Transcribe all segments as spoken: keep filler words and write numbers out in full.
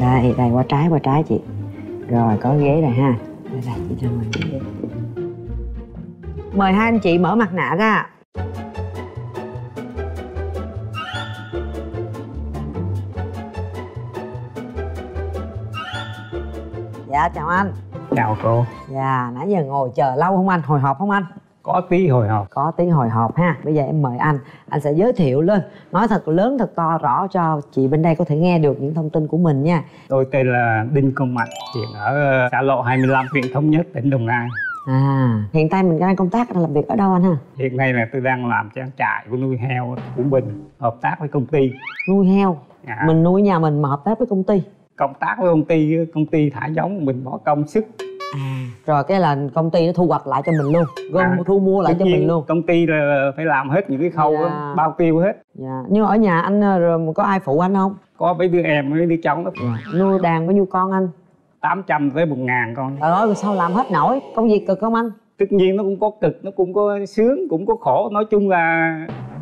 Đây, đây, qua trái, qua trái chị. Rồi, có ghế rồi ha. Đây, đây, chị cho mình ghế. Mời hai anh chị mở mặt nạ ra. Dạ, chào anh. Chào cô. Dạ, nãy giờ ngồi chờ lâu không anh? Hồi hộp không anh? Có tí hồi hộp. Có tí hồi hộp ha. Bây giờ em mời anh. Anh sẽ giới thiệu lên. Nói thật lớn, thật to, rõ cho chị bên đây có thể nghe được những thông tin của mình nha. Tôi tên là Đinh Công Mạnh. Hiện ở xã Lộ hai mươi lăm, huyện Thống Nhất, tỉnh Đồng Nai. À, hiện tại mình đang công tác, đang làm việc ở đâu anh ha? Hiện nay là tôi đang làm trang trại của nuôi heo của mình. Hợp tác với công ty. Nuôi heo? À. Mình nuôi nhà mình mà hợp tác với công ty? Công tác với công ty, công ty thả giống, mình bỏ công sức. À, rồi cái là công ty nó thu hoạch lại cho mình luôn, gom à, thu mua lại cho mình luôn. Công ty là phải làm hết những cái khâu dạ. đó, bao tiêu hết. Dạ. Nhưng ở nhà anh rồi có ai phụ anh không? Có mấy đứa em với đứa cháu đó. Dạ. Nuôi đàn bao nhiêu con anh? tám trăm tới một ngàn con. Trời ơi, sao làm hết nổi? Công việc cực không anh? Tất nhiên nó cũng có cực, nó cũng có sướng, cũng có khổ. Nói chung là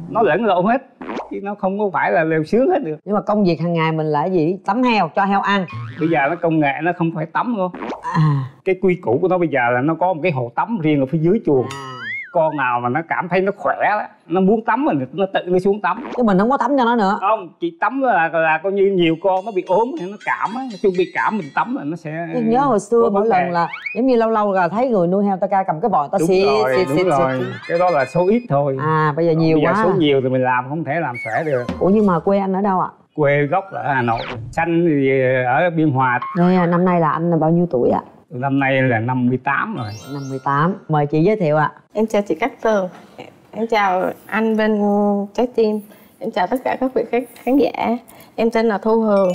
nó lẫn lộn hết, chứ nó không có phải là đều sướng hết được. Nhưng mà công việc hàng ngày mình là cái gì? Tắm heo, cho heo ăn. Bây giờ nó công nghệ, nó không phải tắm luôn. À. Cái quy củ của nó bây giờ là nó có một cái hồ tắm riêng ở phía dưới chuồng. À. Con nào mà nó cảm thấy nó khỏe đó, nó muốn tắm mình nó tự nó xuống tắm. Chứ mình không có tắm cho nó nữa. Không, chỉ tắm là là coi như nhiều con nó bị ốm thì nó cảm á, chung bị cảm mình tắm là nó sẽ. Tôi nhớ hồi xưa mỗi lần là giống như lâu lâu là thấy người nuôi heo ta ca cầm cái vòi ta xịt xịt xịt. Cái đó là số ít thôi. À bây giờ còn nhiều bây giờ quá. Bây giờ số nhiều thì mình làm không thể làm khỏe được. Ủa nhưng mà quê anh ở đâu ạ? À? Quê gốc ở Hà Nội, sanh thì ở Biên Hòa. Rồi năm nay là anh là bao nhiêu tuổi ạ? À? Năm nay là năm mươi tám rồi. Năm mươi tám. Mời chị giới thiệu ạ. À. Em chào chị Cát Tường. Em chào anh bên trái tim. Em chào tất cả các vị khách khán giả. Em tên là Thu Hường.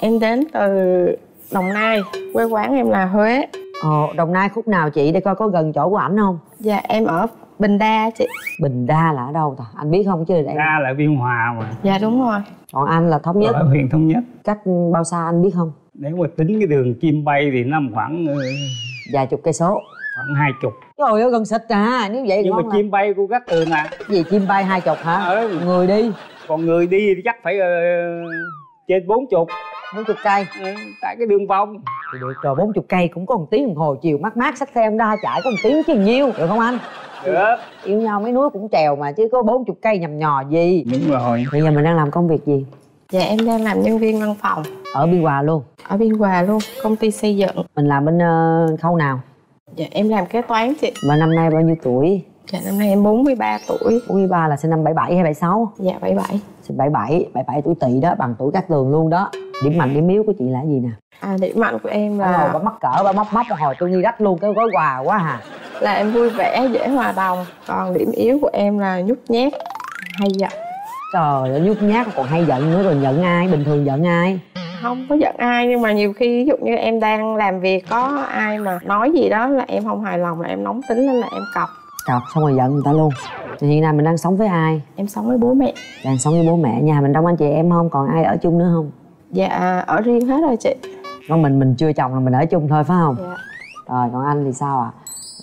Em đến từ Đồng Nai. Quê quán em là Huế. Ồ, Đồng Nai khúc nào chị? Để coi có gần chỗ của ảnh không? Dạ, em ở Bình Đa chị. Bình Đa là ở đâu ta? Anh biết không chứ? Em... Đa là Biên Hòa mà. Dạ đúng rồi. Còn anh là Thống Nhất. Ở huyện Thống Nhất. Cách bao xa anh biết không? Nếu mà tính cái đường chim bay thì nó khoảng vài chục cây số, khoảng hai chục. Trời ơi gần xịt à, nếu vậy nhưng mà chim là... bay của Cát Tường à? Gì chim bay hai chục hả? Ờ. Người đi, còn người đi thì chắc phải uh, trên bốn chục, bốn chục cây. Ừ, tại cái đường vòng. Được rồi, bốn chục cây cũng có một tiếng đồng hồ, chiều mát mát xách xe ra chạy có một tiếng chứ nhiêu, được không anh? Được. Yêu nhau mấy núi cũng trèo mà chứ có bốn chục cây nhầm nhò gì. Đúng rồi. Bây giờ mình đang làm công việc gì? Dạ em đang làm nhân viên văn phòng. Ở Biên Hòa luôn? Ở Biên Hòa luôn, công ty xây dựng. Mình làm bên uh, khâu nào? Dạ em làm kế toán chị. Mà năm nay bao nhiêu tuổi? Dạ năm nay em bốn mươi ba tuổi. bốn mươi ba là sinh năm bảy bảy hay bảy sáu? Dạ bảy bảy. Sinh bảy bảy, bảy bảy tuổi Tỵ đó, bằng tuổi Cát Tường luôn đó. Điểm mạnh điểm yếu của chị là gì nè? À điểm mạnh của em là à, bà mắc cỡ, bà móc móc hồi tôi nghi rách luôn cái gói quà quá hà. Là em vui vẻ, dễ hòa đồng. Còn điểm yếu của em là nhút nhát, hay giận. Trời ơi, nhút nhát còn hay giận nữa rồi giận ai? Bình thường giận ai? Không có giận ai nhưng mà nhiều khi ví dụ như em đang làm việc có ai mà nói gì đó là em không hài lòng là em nóng tính nên là em cọc. Cọc xong rồi giận người ta luôn. Thì hiện nay mình đang sống với ai? Em sống với bố mẹ. Đang sống với bố mẹ. Nhà mình đông anh chị em không? Còn ai ở chung nữa không? Dạ ở riêng hết rồi chị. Còn mình mình chưa chồng là mình ở chung thôi phải không? Dạ. Rồi còn anh thì sao ạ? À?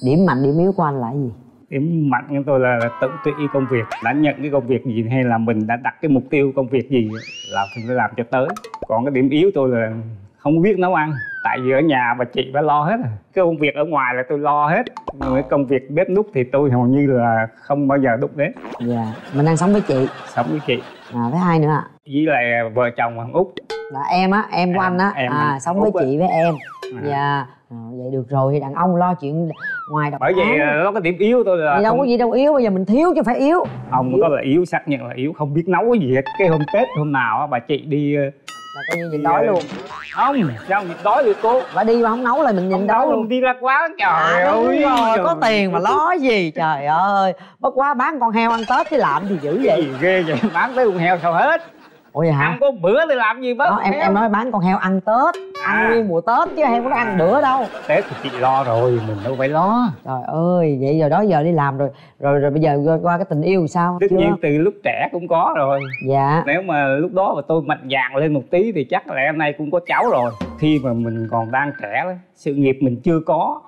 Điểm mạnh điểm yếu của anh là gì? Điểm mạnh của tôi là tự tùy công việc, đã nhận cái công việc gì hay là mình đã đặt cái mục tiêu công việc gì là mình phải làm cho tới. Còn cái điểm yếu tôi là không biết nấu ăn, tại vì ở nhà bà chị phải lo hết. Cái công việc ở ngoài là tôi lo hết, nhưng cái công việc bếp núc thì tôi hầu như là không bao giờ đụng đến. Dạ, yeah. Mình đang sống với chị. Sống với chị. À, với ai nữa ạ? Với lại vợ chồng thằng Út. Là em á, em của à, anh á, em à, sống Úc với chị với em. Dạ. À. Yeah. À, vậy được rồi thì đàn ông lo chuyện ngoài độc. Bởi vậy nó có điểm yếu tôi là đâu không... có gì đâu yếu, bây giờ mình thiếu chứ phải yếu. Ông yếu. Có là yếu, xác nhận là yếu, không biết nấu cái gì hết. Cái hôm Tết hôm nào bà chị đi là coi như nhịn đói luôn. Không, sao nhịn đói được cô? Bà đi mà không nấu là mình nhịn đói luôn. Đi ra quá trời à, ơi. Rồi, trời có tiền mà ló gì trời ơi. Bất quá bán con heo ăn Tết cái làm thì dữ vậy. Gì ghê vậy, bán tới con heo sao hết. Ủa vậy hả? Ăn có bữa thì làm gì bớt. Em em nói bán con heo ăn Tết, ăn à. Nguyên mùa Tết chứ heo có ăn bữa đâu. Tết thì chị lo rồi, mình đâu phải lo. Trời ơi, vậy giờ đó giờ đi làm rồi, rồi rồi bây giờ qua cái tình yêu sao? Tất nhiên từ lúc trẻ cũng có rồi. Dạ. Nếu mà lúc đó mà tôi mạnh dạn lên một tí thì chắc là em nay cũng có cháu rồi. Khi mà mình còn đang trẻ đó, sự nghiệp mình chưa có,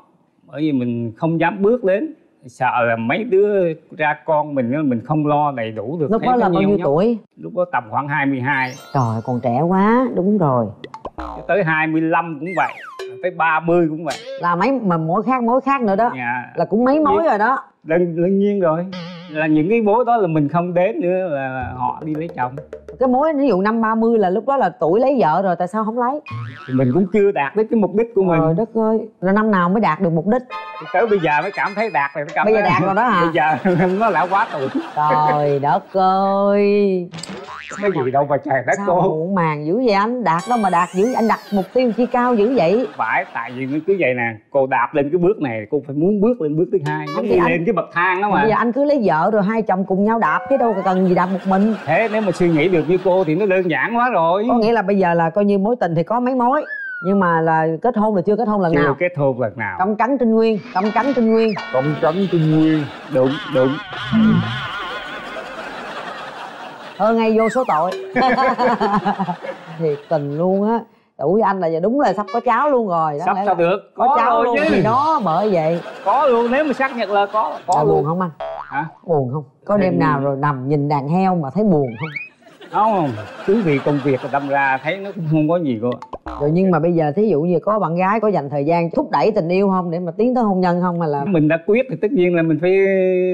bởi vì mình không dám bước đến, sợ là mấy đứa ra con mình mình không lo đầy đủ được. Lúc đó là bao nhiêu tuổi? Lúc đó tầm khoảng hai mươi hai. Trời còn trẻ quá. Đúng rồi. tới hai mươi lăm cũng vậy, tới ba mươi cũng vậy. Là mấy mà mỗi khác mỗi khác nữa đó. Dạ. Là cũng mấy mối rồi đó. Đương nhiên rồi. Là những cái mối đó là mình không đến nữa, là họ đi lấy chồng. Cái mối ví dụ năm ba mươi là lúc đó là tuổi lấy vợ rồi, tại sao không lấy? Thì mình cũng chưa đạt đến cái mục đích của mình. Trời đất ơi, rồi năm nào mới đạt được mục đích? Tới bây giờ mới cảm thấy đạt rồi, mới cảm thấy. Bây giờ đạt rồi đó hả? Bây giờ nó đã quá tuổi. Trời đất ơi. Cái gì đâu mà trời đất, cô muộn màng dữ vậy anh? Đạt đâu mà đạt dữ, anh đặt mục tiêu chi cao dữ vậy? Phải, tại vì cứ vậy nè, cô đạp lên cái bước này, cô phải muốn bước lên bước thứ hai, giống như lên cái bậc thang đó mà. Bây giờ anh cứ lấy vợ rồi hai chồng cùng nhau đạp chứ đâu cần gì đạp một mình. Thế nếu mà suy nghĩ được như cô thì nó đơn giản quá rồi. Có nghĩa là bây giờ là coi như mối tình thì có mấy mối, nhưng mà là kết hôn là chưa kết hôn lần nào. Chưa kết hôn lần nào. Cắm cánh Trinh Nguyên, cắm cánh Trinh Nguyên, cắm cánh Trinh Nguyên, đúng đúng. Hơn ngay vô số tội. Thiệt tình luôn á, tuổi anh là giờ đúng là sắp có cháu luôn rồi đó. Sắp sao được, có, có cháu luôn chứ. Thì đó, bởi vậy có luôn, nếu mà xác nhận là có có là luôn. Buồn không anh? Hả? Buồn không? Có đêm nào rồi nằm nhìn đàn heo mà thấy buồn không? Không, cứ vì công việc đâm ra thấy nó cũng không có gì cơ. Rồi nhưng mà bây giờ thí dụ như có bạn gái, có dành thời gian thúc đẩy tình yêu không để mà tiến tới hôn nhân không? Mà là mình đã quyết thì tất nhiên là mình phải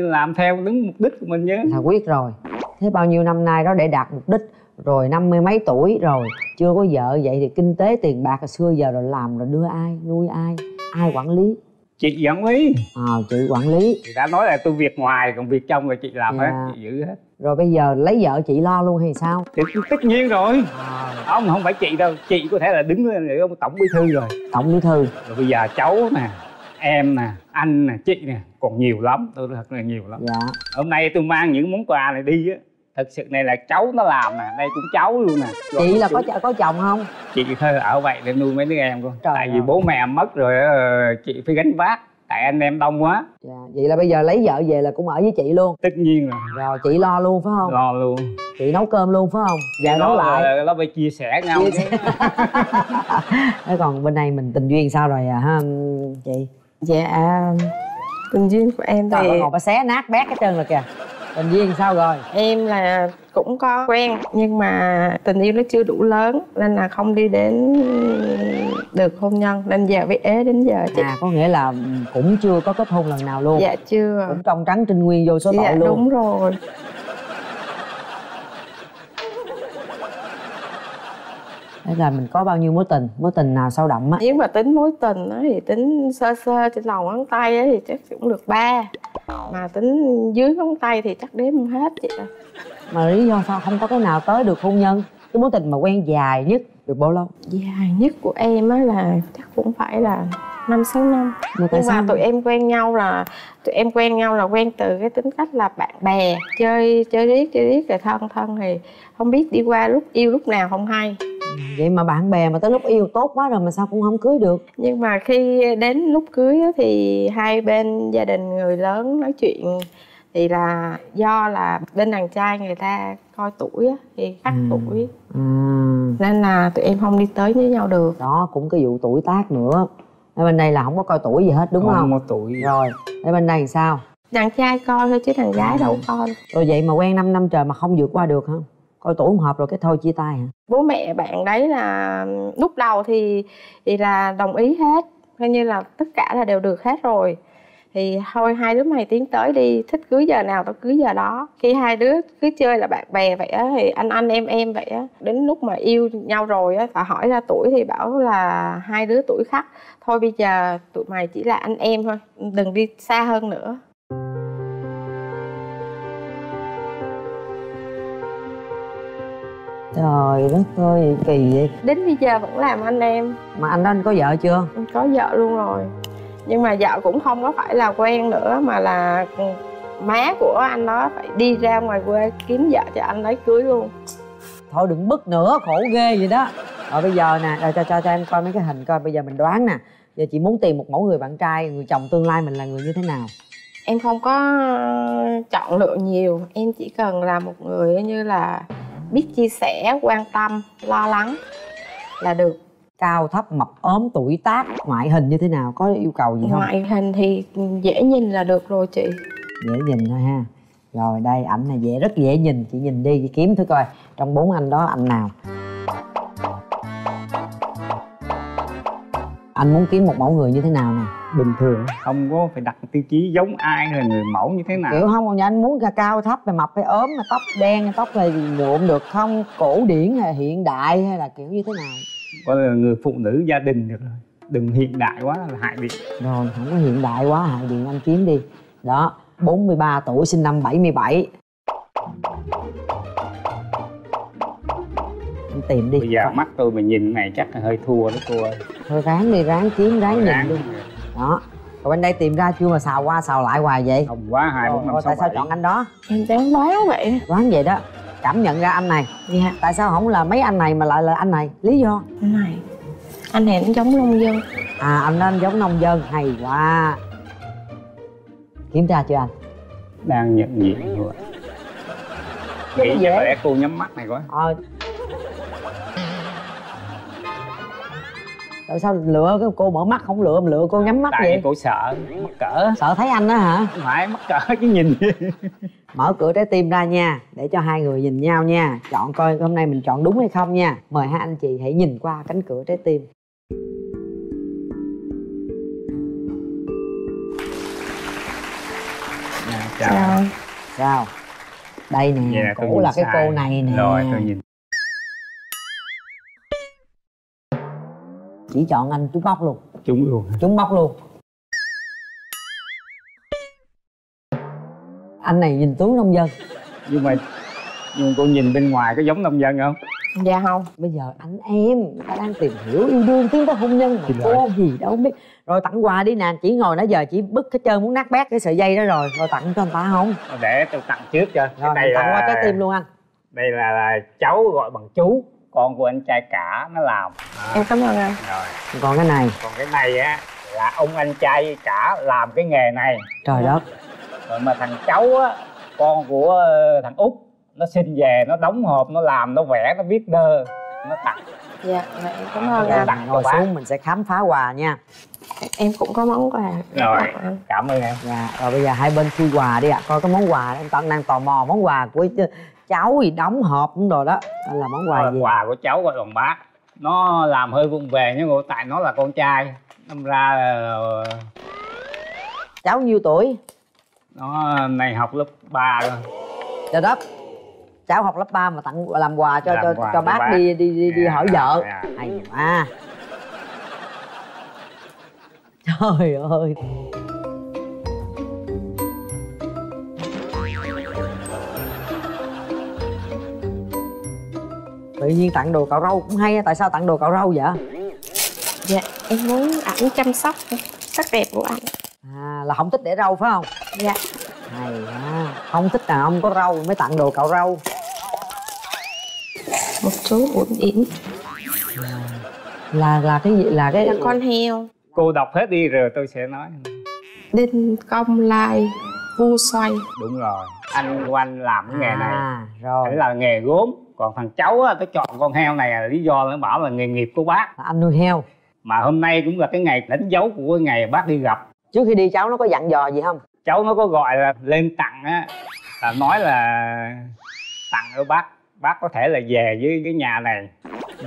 làm theo đúng mục đích của mình chứ. Là quyết rồi. Thế bao nhiêu năm nay đó để đạt mục đích rồi, năm mươi mấy tuổi rồi chưa có vợ, vậy thì kinh tế tiền bạc là xưa giờ rồi làm rồi đưa ai, nuôi ai, ai quản lý? Chị quản lý. Ờ, à, chị quản lý. Chị đã nói là tôi việc ngoài, còn việc trong rồi chị làm. Yeah. Hết, chị giữ hết. Rồi bây giờ lấy vợ chị lo luôn hay sao? Thì tất nhiên rồi. À. Ông không phải chị đâu, chị có thể là đứng để ông tổng bí thư rồi. Tổng bí thư. Rồi bây giờ cháu nè, em nè, anh nè, chị nè, còn nhiều lắm, tôi thật là nhiều lắm. Dạ. Hôm nay tôi mang những món quà này đi á. Thật sự này là cháu nó làm nè, đây cũng cháu luôn nè. Chị là có có chồng không? Chị thôi ở vậy để nuôi mấy đứa em con. Tại vì bố mẹ mất rồi chị phải gánh vác, tại anh em đông quá. Dạ, vậy là bây giờ lấy vợ về là cũng ở với chị luôn. Tất nhiên rồi. Rồi chị lo luôn phải không? Lo luôn. Chị nấu cơm luôn phải không? Dạ nấu lại. Nó phải chia sẻ nhau. Thế còn bên này mình tình duyên sao rồi hả chị? Dạ tình duyên của em thì ngồi bà xé nát bét cái chân rồi kìa. Tình duyên sao rồi? Em là cũng có quen nhưng mà tình yêu nó chưa đủ lớn nên là không đi đến được hôn nhân, nên giờ với ế đến giờ chị. À, có nghĩa là cũng chưa có kết hôn lần nào luôn? Dạ chưa. Cũng trong trắng Trinh Nguyên vô số tội. Dạ, luôn. Đúng rồi. Thế là mình có bao nhiêu mối tình? Mối tình nào sâu đậm á? Nếu mà tính mối tình á thì tính sơ sơ trên lòng ngón tay á thì chắc cũng được ba. Mà tính dưới ngón tay thì chắc đếm không hết vậy. Mà lý do sao không có cái nào tới được hôn nhân? Cái mối tình mà quen dài nhất được bao lâu? Dài nhất của em á là chắc cũng phải là năm sáu năm. Mà tại sao tụi em quen nhau là tụi em quen nhau là quen từ cái tính cách là bạn bè chơi chơi riết chơi riết rồi thân thân thì không biết đi qua lúc yêu lúc nào không hay. Vậy mà bạn bè mà tới lúc yêu tốt quá rồi mà sao cũng không cưới được? Nhưng mà khi đến lúc cưới thì hai bên gia đình người lớn nói chuyện thì là do là bên đàn trai người ta coi tuổi thì khác à, tuổi à. Nên là tụi em không đi tới với nhau được. Đó cũng cái vụ tuổi tác nữa. Ở bên này là không có coi tuổi gì hết đúng không? Không có tuổi. Rồi, ở bên này sao? Đàn trai coi thôi chứ đàn gái à, đâu coi. Rồi vậy mà quen năm năm trời mà không vượt qua được hả? Coi tuổi không hợp rồi cái thôi chia tay hả? Bố mẹ bạn đấy là lúc đầu thì thì là đồng ý hết, coi như là tất cả là đều được hết rồi. Thì thôi hai đứa mày tiến tới đi, thích cưới giờ nào tao cưới giờ đó. Khi hai đứa cứ chơi là bạn bè vậy á, thì anh anh em em vậy á. Đến lúc mà yêu nhau rồi á, và hỏi ra tuổi thì bảo là hai đứa tuổi khác. Thôi bây giờ tụi mày chỉ là anh em thôi, đừng đi xa hơn nữa. Trời đất ơi, kỳ vậy. Đến bây giờ vẫn làm anh em. Mà anh đó anh có vợ chưa? Có vợ luôn rồi. Nhưng mà vợ cũng không có phải là quen nữa, mà là má của anh đó phải đi ra ngoài quê kiếm vợ cho anh ấy cưới luôn. Thôi đừng bức nữa, khổ ghê vậy đó. Rồi bây giờ nè, rồi cho, cho, cho em coi mấy cái hình coi. Bây giờ mình đoán nè, giờ chị muốn tìm một mẫu người bạn trai, người chồng tương lai mình là người như thế nào? Em không có chọn lựa nhiều, em chỉ cần là một người như là biết chia sẻ, quan tâm, lo lắng là được. Cao thấp, mập ốm, tuổi tác, ngoại hình như thế nào, có yêu cầu gì không? Ngoại hình thì dễ nhìn là được rồi chị. Dễ nhìn thôi ha. Rồi đây, ảnh này dễ, rất dễ nhìn. Chị nhìn đi, chị kiếm thử coi. Trong bốn anh đó, anh nào? Anh muốn kiếm một mẫu người như thế nào nè? Bình thường, không có phải đặt tiêu chí giống ai là người mẫu như thế nào. Kiểu không, nhà anh muốn cao thấp, mày mập hay ốm, mày tóc đen, tóc này nhuộm được không? Cổ điển hay hiện đại hay là kiểu như thế nào? Có là người phụ nữ gia đình được rồi. Đừng hiện đại quá là hại điện. Rồi, không có hiện đại quá hại điện, anh kiếm đi. Đó, bốn mươi ba tuổi, sinh năm bảy mươi bảy. Anh tìm đi. Bây giờ mắt tôi mà nhìn này chắc là hơi thua đó cô ơi. Thôi ráng đi, ráng kiếm, ráng nhìn đi. Đó, rồi bên đây tìm ra chưa mà xào qua xào lại hoài vậy? Không quá hai bốn năm sáu. Tại sao chọn anh đó? Em chán quá vậy. Đoán vậy đó. Cảm nhận ra anh này. Dạ. Tại sao không là mấy anh này mà lại là anh này? Lý do? Anh này, anh này cũng giống nông dân. À, anh anh giống nông dân, hay quá. Kiểm tra chưa anh? Đang nhận diện rồi. Nghĩ chắc là cô nhắm mắt này quá. Ờ. Tại sao lựa cái cô mở mắt không lựa mà lựa cô nhắm mắt vậy? Tại cô sợ mắc cỡ. Sợ thấy anh đó hả? Không phải mắc cỡ chứ nhìn. Mở cửa trái tim ra nha, để cho hai người nhìn nhau nha. Chọn coi hôm nay mình chọn đúng hay không nha. Mời hai anh chị hãy nhìn qua cánh cửa trái tim. Nào, chào. Chào. Chào. Đây nè, yeah, cũng là cái sai. Cô này nè. Rồi tôi nhìn. Chỉ chọn anh trúng bóc luôn. Trúng luôn. Trúng bóc luôn. Anh này nhìn tướng nông dân. Nhưng mà nhưng mà cô nhìn bên ngoài có giống nông dân không? Dạ không. Bây giờ anh em ta đang tìm hiểu yêu đương tiến tới hôn nhân mà cô gì đâu biết. Rồi tặng quà đi nè, chỉ ngồi nãy giờ chỉ bứt hết trơn muốn nát bét cái sợi dây đó rồi. Rồi tặng cho anh ta không? Để tôi tặng trước cho. Rồi này tặng là... qua trái tim luôn anh. Đây là, là cháu gọi bằng chú. Con của anh trai cả nó làm à. Em cảm ơn anh. Rồi. Còn cái này Còn cái này á là ông anh trai cả làm cái nghề này. Trời đất. Rồi mà thằng cháu á, con của thằng Út, nó xin về, nó đóng hộp, nó làm, nó vẽ, nó viết đơ, nó tặng. Dạ, vậy em cảm ơn anh. Tặng ngồi xuống mình sẽ khám phá quà nha. Em cũng có món quà. Rồi, cảm ơn em. Dạ, rồi bây giờ hai bên khui quà đi ạ. Coi cái món quà, em toàn đang tò mò món quà của cháu gì đóng hộp cũng đồ đó là món quà gì? Quà của cháu gọi bằng bác, nó làm hơi vụng về nhưng mà tại nó là con trai đâm ra là... Cháu nhiêu tuổi? Nó này học lớp ba rồi. Trời đất, cháu học lớp ba mà tặng làm quà cho làm cho, quà cho bác, bác đi đi đi, đi yeah, hỏi vợ yeah. Hay quá. Trời ơi. Tự nhiên tặng đồ cạo râu cũng hay. Tại sao tặng đồ cạo râu vậy? Dạ em muốn ảnh chăm sóc sắc đẹp của ảnh. À là không thích để râu phải không? Dạ. Hay quá. Không thích đàn ông có râu mới tặng đồ cạo râu. Một số uẩn yểm. Là là cái gì? Là cái là con heo. Cô đọc hết đi rồi tôi sẽ nói. Đinh công lai vu xoay. Đúng rồi. Anh của anh làm cái nghề này. À rồi. Đấy là nghề gốm. Còn thằng cháu á, tôi chọn con heo này là lý do nó bảo là nghề nghiệp của bác là anh nuôi heo. Mà hôm nay cũng là cái ngày đánh dấu của cái ngày bác đi gặp. Trước khi đi cháu nó có dặn dò gì không? Cháu nó có gọi là lên tặng á, là nói là tặng cho bác, bác có thể là về với cái nhà này.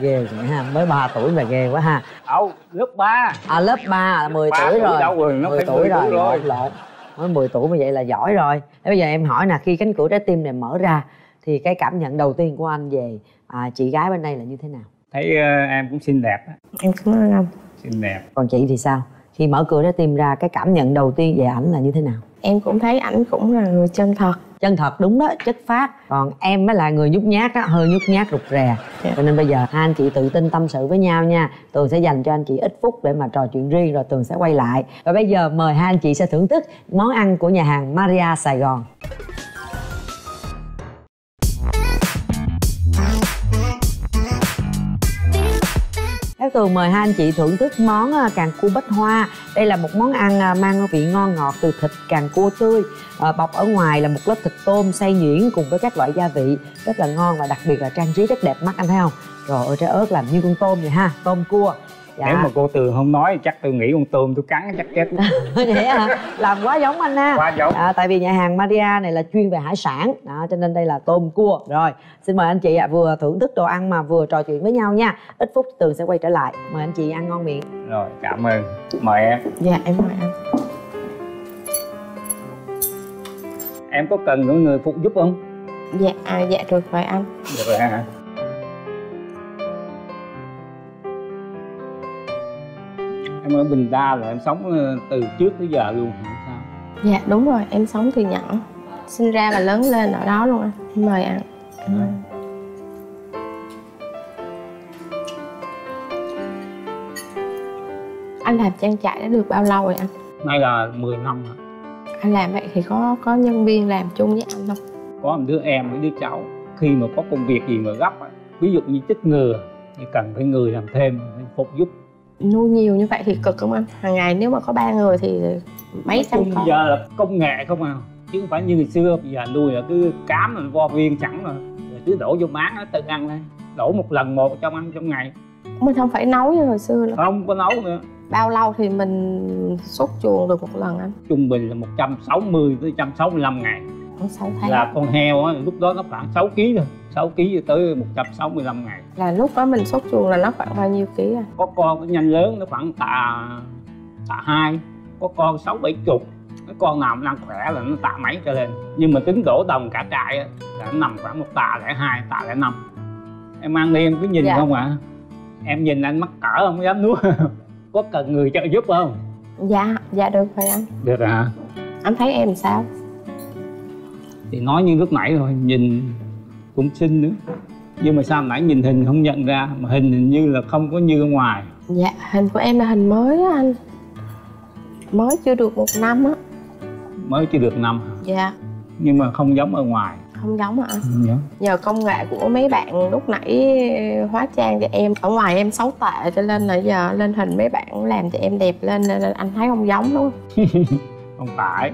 Ghê vậy ha, mới ba tuổi mà ghê quá ha. Đâu, lớp ba. À lớp ba là mười tuổi, tuổi rồi. Đâu rồi, nó mười tuổi rồi, lộn lộn. Mới mười tuổi mà vậy là giỏi rồi. Thế bây giờ em hỏi là khi cánh cửa trái tim này mở ra thì cái cảm nhận đầu tiên của anh về à, chị gái bên đây là như thế nào? Thấy uh, em cũng xinh đẹp á. Em cũng nói không? Xinh đẹp. Còn chị thì sao? Khi mở cửa trái tim ra cái cảm nhận đầu tiên về ảnh là như thế nào? Em cũng thấy ảnh cũng là người chân thật. Chân thật đúng đó, chất phác. Còn em mới là người nhút nhát á, hơi nhút nhát rụt rè. Dạ. Cho nên bây giờ hai anh chị tự tin tâm sự với nhau nha. Tường sẽ dành cho anh chị ít phút để mà trò chuyện riêng rồi Tường sẽ quay lại. Và bây giờ mời hai anh chị sẽ thưởng thức món ăn của nhà hàng Maria Sài Gòn. Cát Tường mời hai anh chị thưởng thức món càng cua bách hoa. Đây là một món ăn mang vị ngon ngọt từ thịt càng cua tươi, bọc ở ngoài là một lớp thịt tôm xay nhuyễn cùng với các loại gia vị rất là ngon và đặc biệt là trang trí rất đẹp mắt, anh thấy không? Rồi ơi trái ớt làm như con tôm vậy ha, tôm cua. Dạ. Nếu mà cô Tường không nói chắc tôi nghĩ con tôm tôi cắn chắc chết. Vậy hả? Làm quá giống anh ha. Quá giống. À, tại vì nhà hàng Maria này là chuyên về hải sản đó, cho nên đây là tôm cua. Rồi, xin mời anh chị ạ, à, vừa thưởng thức đồ ăn mà vừa trò chuyện với nhau nha. Ít phút Tường sẽ quay trở lại. Mời anh chị ăn ngon miệng. Rồi, cảm ơn. Mời em. Dạ, em mời anh. Em có cần những người phụ giúp không? Dạ, à, dạ được rồi anh. Được rồi hả? Em ở Bình Đa là em sống từ trước tới giờ luôn hả? Sao? Dạ đúng rồi, em sống từ nhỏ, sinh ra và lớn lên ở đó luôn anh. Em mời ăn. Ừ. Anh làm trang trại đã được bao lâu rồi anh? Nay là mười năm rồi. Anh làm vậy thì có có nhân viên làm chung với anh không? Có một đứa em với đứa cháu. Khi mà có công việc gì mà gấp, ví dụ như chích ngừa thì cần phải người làm thêm phục giúp. Nuôi nhiều như vậy thì cực không anh? Hàng ngày nếu mà có ba người thì mấy trăm con. Bây giờ là công nghệ không à, chứ không phải như ngày xưa. Bây giờ nuôi là cứ cám rồi vo viên sẵn rồi, rồi cứ đổ vô máng nó tự ăn thôi. Đổ một lần một trong ăn trong ngày. Mình không phải nấu như hồi xưa nữa. Không có nấu nữa. Bao lâu thì mình xuất chuồng được một lần anh? Trung bình là một trăm sáu mươi tới một trăm sáu mươi lăm ngày. sáu tháng. Là con heo á, lúc đó nó khoảng sáu ký thôi, sáu ký tới một trăm sáu mươi lăm ngày. Là lúc đó mình xuất chuồng là nó khoảng bao nhiêu ký à? Có con nó nhanh lớn nó khoảng tạ tạ hai, có con sáu bảy chục. Cái con nào đang khỏe là nó tạ mấy trở lên. Nhưng mà tính đổ đồng cả trại á là nó nằm khoảng một tạ lẻ hai, tạ lẻ năm. Em ăn đi em cứ nhìn dạ. Không ạ? À? Em nhìn anh mắc cỡ không dám nuốt. Có cần người trợ giúp không? Dạ, dạ được rồi anh. Được hả? À? Anh thấy em sao? Thì nói như lúc nãy rồi, nhìn cũng xinh nữa. Nhưng mà sao nãy nhìn hình không nhận ra, mà hình hình như là không có như ở ngoài. Dạ, hình của em là hình mới đó anh. Mới chưa được một năm á. Mới chưa được năm hả? Dạ. Nhưng mà không giống ở ngoài. Không giống hả? Dạ. Nhờ công nghệ của mấy bạn lúc nãy hóa trang cho em. Ở ngoài em xấu tệ cho nên là giờ lên hình mấy bạn làm cho em đẹp lên. Nên là anh thấy không giống đúng không? Không phải.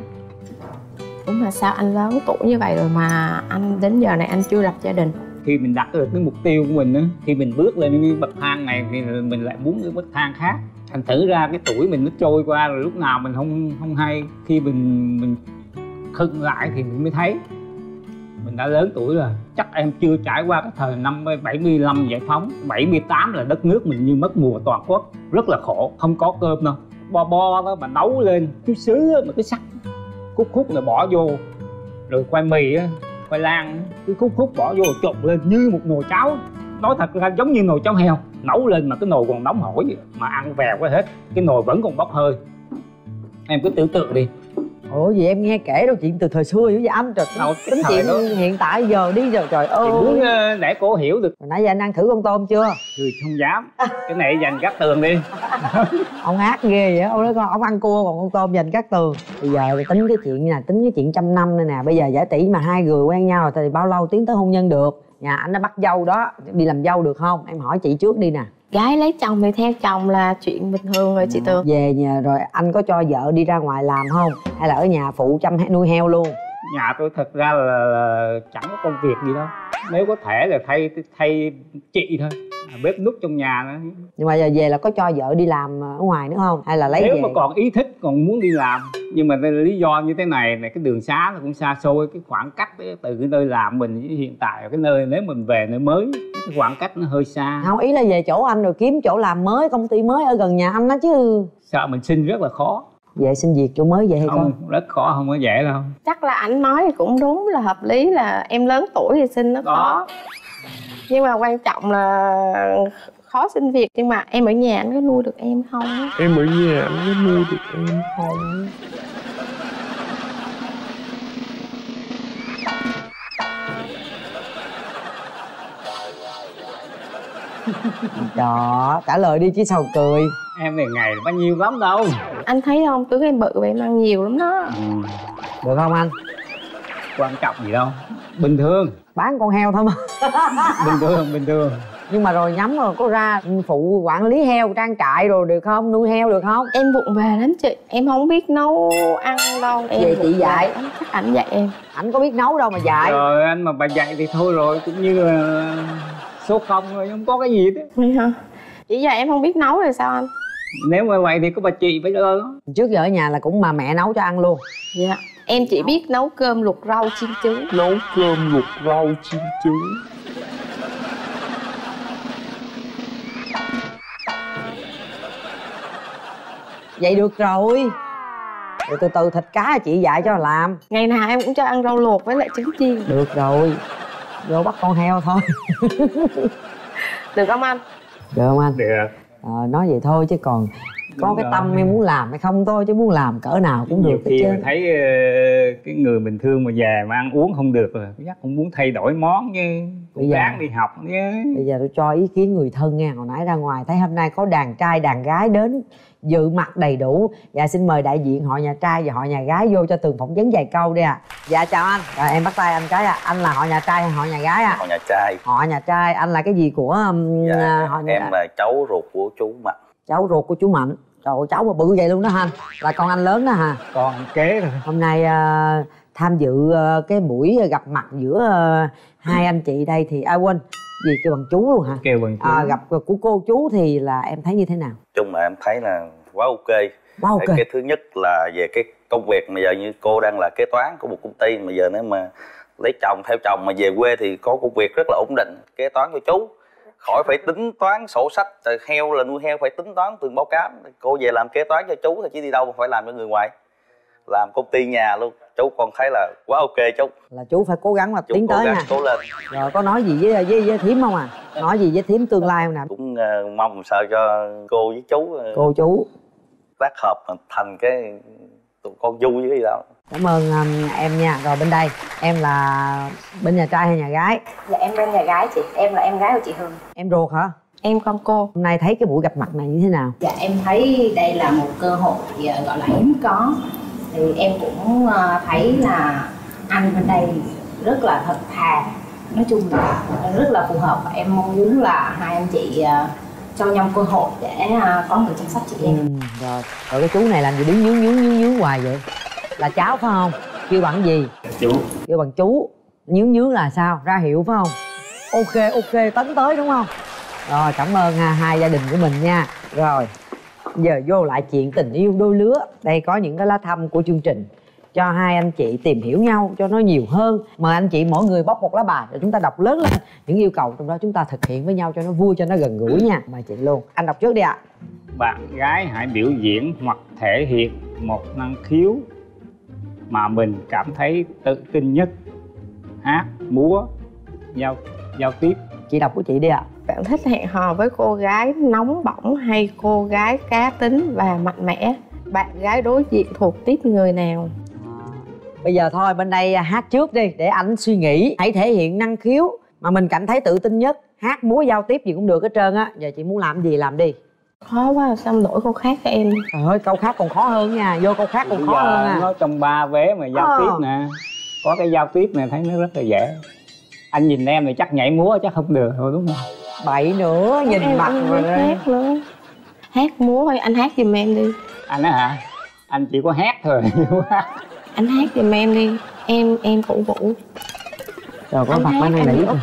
Đúng là sao anh lớn tuổi như vậy rồi mà anh đến giờ này anh chưa lập gia đình. Khi mình đặt được cái mục tiêu của mình á, khi mình bước lên cái bậc thang này thì mình lại muốn cái bậc thang khác. Thành thử ra cái tuổi mình nó trôi qua rồi lúc nào mình không không hay. Khi mình mình khựng lại thì mình mới thấy mình đã lớn tuổi rồi. Chắc em chưa trải qua cái thời năm bảy mươi lăm giải phóng, bảy mươi tám là đất nước mình như mất mùa toàn quốc, rất là khổ, không có cơm đâu. Bo bo đó mà nấu lên cái sứ mà cái sắc khúc khúc là bỏ vô, rồi khoai mì á, khoai lang cứ khúc khúc bỏ vô trộn lên như một nồi cháo. Nói thật ra giống như nồi cháo heo, nấu lên mà cái nồi còn nóng hổi mà ăn vèo quá hết, cái nồi vẫn còn bốc hơi. Em cứ tưởng tượng đi. Ủa gì em nghe kể đâu chuyện từ thời xưa dữ vậy anh? Trời, đâu, tính chuyện đó. Hiện tại giờ đi giờ trời ơi. Chị muốn để cô hiểu được. Hồi nãy giờ anh ăn thử con tôm chưa? Người không dám. Cái này dành Cát Tường đi. Ông ác ghê vậy, ông nói con ông ăn cua còn con tôm dành Cát Tường. Bây giờ tính cái chuyện là tính cái chuyện trăm năm đây nè. Bây giờ giải tỷ mà hai người quen nhau thì bao lâu tiến tới hôn nhân được? Nhà anh đã bắt dâu đó, đi làm dâu được không? Em hỏi chị trước đi nè. Gái lấy chồng thì theo chồng là chuyện bình thường rồi chị Tường. Về nhà rồi anh có cho vợ đi ra ngoài làm không? Hay là ở nhà phụ chăm nuôi heo luôn? Nhà tôi thật ra là, là chẳng có công việc gì đâu. Nếu có thể là thay thay chị thôi, bếp nút trong nhà nữa. Nhưng mà giờ về là có cho vợ đi làm ở ngoài nữa không? Hay là lấy Nếu về? Mà còn ý thích, còn muốn đi làm. Nhưng mà lý do như thế này này, cái đường xá nó cũng xa xôi. Cái khoảng cách ấy, từ cái nơi làm mình hiện tại ở cái nơi, nếu mình về nơi mới, cái khoảng cách nó hơi xa. Không, ý là về chỗ anh rồi kiếm chỗ làm mới, công ty mới ở gần nhà anh đó chứ. Sợ mình xin rất là khó. Vậy xin việc chỗ mới vậy hay không? Không, rất khó, không có dễ đâu. Chắc là anh nói cũng đúng, là hợp lý là em lớn tuổi thì xin nó khó. Nhưng mà quan trọng là khó xin việc. Nhưng mà em ở nhà anh có nuôi được em không? Em ở nhà anh có nuôi được em không? Đó, trả lời đi chứ sao cười. Em này ngày bao nhiêu lắm đâu. Anh thấy không, tướng em bự vậy em ăn nhiều lắm đó. Ừ. Được không anh? Quan trọng gì đâu, bình thường. Bán con heo thôi mà. Bình thường, bình thường. Nhưng mà rồi nhắm rồi có ra phụ quản lý heo, trang trại rồi được không? Nuôi heo được không? Em vụng về lắm chị, em không biết nấu ăn đâu. Em vậy chị dạy. Chắc ảnh dạy em. Ảnh có biết nấu đâu mà dạy. Rồi anh mà bà dạy thì thôi rồi, cũng như là số không rồi, không có cái gì hết. Vậy hả? Vậy giờ em không biết nấu rồi sao anh? Nếu mà vậy thì có bà chị phải lo. Trước giờ ở nhà là cũng mà mẹ nấu cho ăn luôn. Dạ yeah. Em chỉ biết nấu cơm luộc rau chiên trứng. Nấu cơm luộc rau chiên trứng. Vậy được rồi. Rồi từ từ thịt cá chị dạy cho làm. Ngày nào em cũng cho ăn rau luộc với lại trứng chiên. Được rồi. Vô bắt con heo thôi. Được không anh? Được không anh? Được. À, nói vậy thôi chứ còn có đúng cái tâm rồi. Em muốn làm hay không thôi chứ muốn làm cỡ nào cũng được. Khi mình thấy uh, cái người bình thường mà già mà ăn uống không được rồi chắc cũng muốn thay đổi món chứ, cũng ráng đi học chứ. Bây giờ tôi cho ý kiến người thân nha. Hồi nãy ra ngoài thấy hôm nay có đàn trai đàn gái đến dự mặt đầy đủ. Dạ xin mời đại diện họ nhà trai và họ nhà gái vô cho Tường phỏng vấn vài câu đi ạ. À. Dạ chào anh. Rồi, em bắt tay anh cái ạ. À. Anh là họ nhà trai hay họ nhà gái ạ? À? Họ nhà trai. Họ nhà trai. Anh là cái gì của um, dạ, họ nhà em trai? Là cháu ruột của chú Mạnh. Cháu ruột của chú Mạnh. Trời ơi, cháu mà bự vậy luôn đó hả anh? Là con anh lớn đó hả? Con kế rồi. Hôm nay uh, tham dự uh, cái buổi gặp mặt giữa uh, hai anh chị đây thì ai quên gì kêu bằng chú luôn hả? Kêu bằng chú. À, gặp của cô chú thì là em thấy như thế nào? Chung mà em thấy là quá ok. Quá ok. Cái thứ nhất là về cái công việc mà giờ như cô đang là kế toán của một công ty, mà giờ nếu mà lấy chồng theo chồng mà về quê thì có công việc rất là ổn định. Kế toán của chú khỏi phải tính toán sổ sách, heo là nuôi heo phải tính toán từng báo cáo. Cô về làm kế toán cho chú thì chứ đi đâu mà phải làm cho người ngoài, làm công ty nhà luôn. Chú còn thấy là quá ok. Chú là chú phải cố gắng mà chú tiến tới nha. Cố lên. Rồi có nói gì với với, với thím không à? Nói gì với thím tương lai không nè? Cũng uh, mong sao cho cô với chú uh, cô chú tác hợp thành cái tụi con vui với gì đâu. Cảm ơn um, em nha. Rồi bên đây em là bên nhà trai hay nhà gái? Là em bên nhà gái chị. Em là em gái của chị Hương. Em ruột hả? Em con cô. Hôm nay thấy cái buổi gặp mặt này như thế nào? Dạ em thấy đây là một cơ hội gọi là hiếm có. Thì em cũng thấy là anh bên đây rất là thật thà, nói chung là rất là phù hợp. Và em mong muốn là hai anh chị cho nhau cơ hội để có người chăm sóc chị em. Ừ, rồi. Rồi cái chú này làm gì đứng nhướng nhướng nhướng nhướng hoài vậy? Là cháu phải không? Kêu bằng gì? Chú. Kêu bằng chú. Nhướng nhướng là sao? Ra hiệu phải không? Ok ok, tấn tới đúng không? Rồi cảm ơn hai gia đình của mình nha. Rồi giờ vô lại chuyện tình yêu đôi lứa. Đây có những cái lá thăm của chương trình cho hai anh chị tìm hiểu nhau cho nó nhiều hơn. Mời anh chị mỗi người bóc một lá bài để chúng ta đọc lớn lên những yêu cầu trong đó, chúng ta thực hiện với nhau cho nó vui, cho nó gần gũi nha. Mời chị luôn. Anh đọc trước đi ạ. À. Bạn gái hãy biểu diễn hoặc thể hiện một năng khiếu mà mình cảm thấy tự tin nhất: hát, múa, giao giao tiếp. Chị đọc của chị đi ạ. À. Bạn thích hẹn hò với cô gái nóng bỏng hay cô gái cá tính và mạnh mẽ? Bạn gái đối diện thuộc tiếp người nào? Bây giờ thôi bên đây hát trước đi để ảnh suy nghĩ. Hãy thể hiện năng khiếu mà mình cảm thấy tự tin nhất, hát múa giao tiếp gì cũng được hết trơn á. Giờ chị muốn làm gì làm đi. Khó quá, xong đổi câu khác cho em. Trời ơi, câu khác còn khó hơn nha. Vô câu khác còn khó hơn à. Nó trong ba vế mà giao ờ. tiếp nè. Có cái giao tiếp này thấy nó rất là dễ. Anh nhìn em thì chắc nhảy múa chắc không được thôi đúng không? Bậy nữa, nhìn em, mặt rồi hát nữa. Hát múa thôi, anh hát giùm em đi. Anh á hả? Anh chỉ có hát thôi. Anh hát giùm em đi. Em em cổ vũ. Trời có mặt bên này nữa.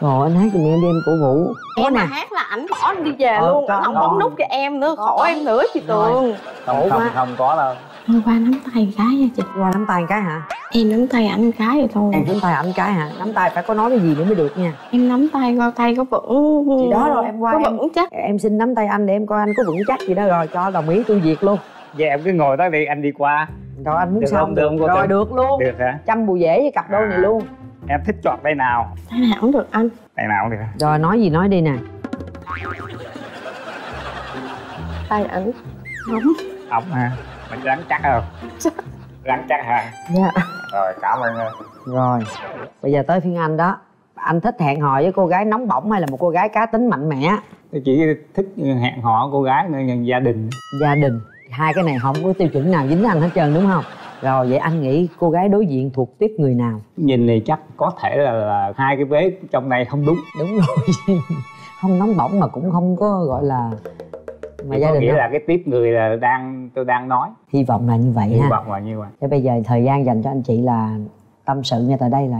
Rồi anh hát giùm em đi, em cổ vũ. Em mà hát là ảnh bỏ đi về ờ, luôn. Anh không bấm nút cho em nữa, khổ em nữa chị Tường. Không, không, không có đâu. Hôm qua nắm tay cái nha chị. Qua nắm tay cái hả? Em nắm tay ảnh cái rồi thôi. Em nắm tay ảnh cái hả? Nắm tay phải có nói cái gì nữa mới được nha. Em nắm tay coi tay có vững. Thì đó rồi em qua có em... vững chắc. Em xin nắm tay anh để em coi anh có vững chắc gì đó. Rồi cho đồng ý tôi duyệt luôn. Vậy em cứ ngồi tới đi anh đi qua. Rồi anh muốn được xong không? Được không? Rồi được luôn. Được hả? Chăm bù dễ với cặp đôi à, này luôn. Em thích chọn tay nào? Tay nào cũng được anh. Tay nào cũng được. Rồi nói gì nói đi nè. Tay ảnh ống. Ống hả? Mình rắn chắc không? Chắc. Rắn chắc hả? Dạ. Rồi cảm ơn anh. Rồi bây giờ tới phiên anh đó. Anh thích hẹn hò với cô gái nóng bỏng hay là một cô gái cá tính mạnh mẽ? Tôi chỉ thích hẹn hò cô gái nên gia đình. Gia đình. Hai cái này không có tiêu chuẩn nào dính anh hết trơn đúng không? Rồi vậy anh nghĩ cô gái đối diện thuộc tiếp người nào? Nhìn này chắc có thể là, là hai cái vế trong này không đúng. Đúng rồi. Không nóng bỏng mà cũng không có gọi là mà gia đình nghĩa không? Là cái tiếp người là đang tôi đang nói. Hy vọng là như vậy. Hy ha. Hy vọng là như vậy. Thế bây giờ thời gian dành cho anh chị là tâm sự nha, tại đây là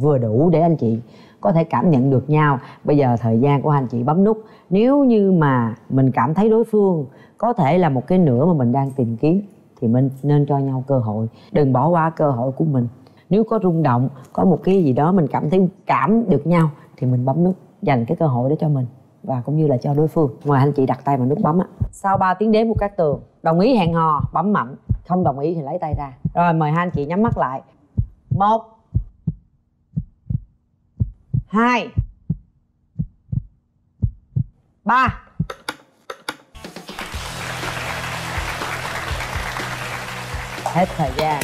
vừa đủ để anh chị có thể cảm nhận được nhau. Bây giờ thời gian của anh chị bấm nút. Nếu như mà mình cảm thấy đối phương có thể là một cái nửa mà mình đang tìm kiếm thì mình nên cho nhau cơ hội, đừng bỏ qua cơ hội của mình. Nếu có rung động, có một cái gì đó mình cảm thấy cảm được nhau thì mình bấm nút, dành cái cơ hội đó cho mình và cũng như là cho đối phương. Ngoài anh chị đặt tay vào nút bấm á. Sau ba tiếng đếm của Cát Tường, đồng ý hẹn hò bấm mạnh, không đồng ý thì lấy tay ra. Rồi mời hai anh chị nhắm mắt lại. Một, hai, ba. Hết thời gian.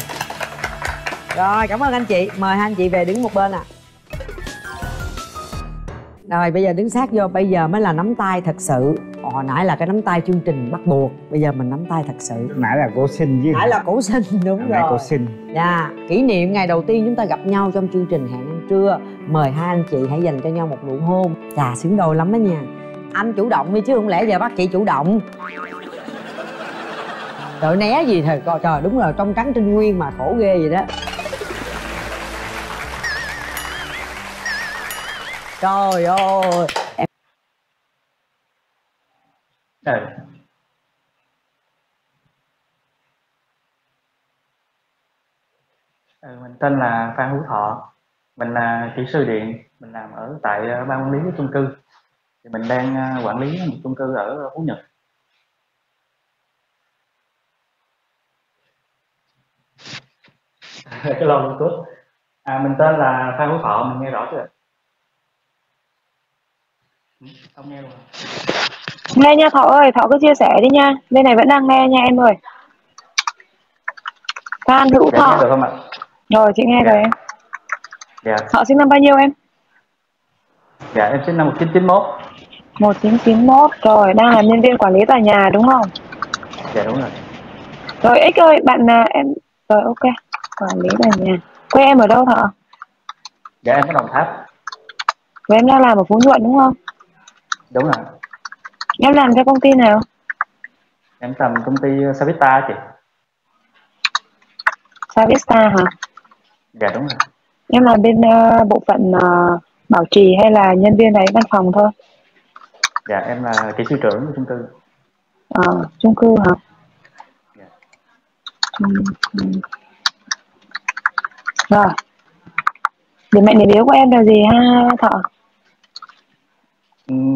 Rồi, cảm ơn anh chị. Mời hai anh chị về đứng một bên ạ. À. Rồi, bây giờ đứng sát vô. Bây giờ mới là nắm tay thật sự. Hồi nãy là cái nắm tay chương trình bắt buộc. Bây giờ mình nắm tay thật sự. Nãy là cổ sinh chứ. Nãy là cổ sinh, đúng rồi. Nãy cổ sinh. Dạ, kỷ niệm ngày đầu tiên chúng ta gặp nhau trong chương trình Hẹn Ăn Trưa. Mời hai anh chị hãy dành cho nhau một nụ hôn. Chà, xứng đôi lắm đó nha. Anh chủ động đi chứ không lẽ giờ bác chị chủ động. Tội né gì thầy coi, trời đúng là trong trắng trinh nguyên mà khổ ghê vậy đó. Trời ơi em... Trời. Mình tên là Phan Hữu Thọ. Mình là kỹ sư điện. Mình làm ở tại ban quản lý của chung cư. Thì mình đang quản lý một chung cư ở Phú Nhật. Cái lon Bluetooth. À, mình tên là Phan Hữu Thọ, mình nghe rõ chưa? Không nghe luôn. Nghe nha Thọ ơi, Thọ cứ chia sẻ đi nha. Bên này vẫn đang nghe nha em ơi. Phan Hữu Thọ. Được không ạ? Rồi chị nghe rồi em. Dạ. Thọ sinh năm bao nhiêu em? Dạ em sinh năm một chín chín mốt. một chín chín mốt rồi, đang là nhân viên quản lý tòa nhà đúng không? Dạ đúng rồi. Rồi X ơi, bạn em rồi ok. Quản lý tòa nhà. Quê em ở đâu Thọ? Dạ em ở Đồng Tháp. Quê em đang làm ở Phú Nhuận đúng không? Đúng rồi. Em làm cho công ty nào? Em làm công ty Savista chị. Savista hả? Dạ đúng rồi. Em làm bên uh, bộ phận uh, bảo trì hay là nhân viên đấy văn phòng thôi? Dạ em là kỹ sư trưởng của chung cư. Ờ, à, chung cư hả? Dạ. uhm, uhm. Rồi. Điểm mạnh điểm yếu của em là gì ha Thọ?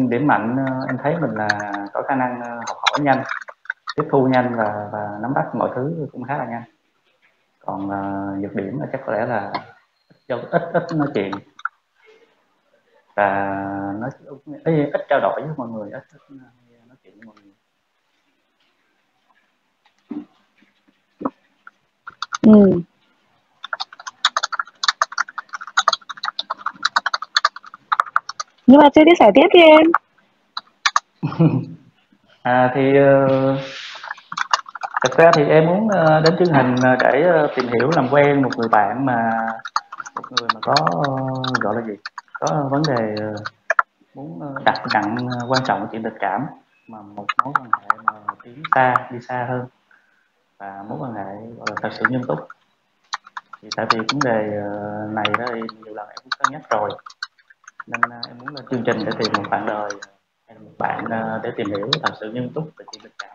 Điểm mạnh em thấy mình là có khả năng học hỏi nhanh, tiếp thu nhanh và, và nắm bắt mọi thứ cũng khá là nhanh. Còn uh, nhược điểm là chắc có lẽ là ít ít nói chuyện và nói ít, ít trao đổi với mọi người, ít, ít nói chuyện với mọi người. Ừ. Nhưng mà chưa đi giải tiếp đi em. À, thì uh, thật ra thì em muốn uh, đến chương trình để uh, tìm hiểu làm quen một người bạn mà một người mà có uh, gọi là gì, có vấn đề uh, muốn uh, đặt nặng uh, quan trọng chuyện tình cảm, mà một mối quan hệ mà tiến xa, đi xa hơn và mối quan hệ gọi là thật sự nghiêm túc. Thì tại vì vấn đề uh, này đó thì nhiều lần em cũng có nhắc rồi. Nên em muốn lên chương trình để tìm một bạn đời hay một bạn để tìm hiểu thật sự nghiêm túc về chuyện tình cảm.